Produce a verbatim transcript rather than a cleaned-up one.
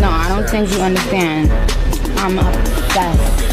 No, I don't think you understand. I'm obsessed.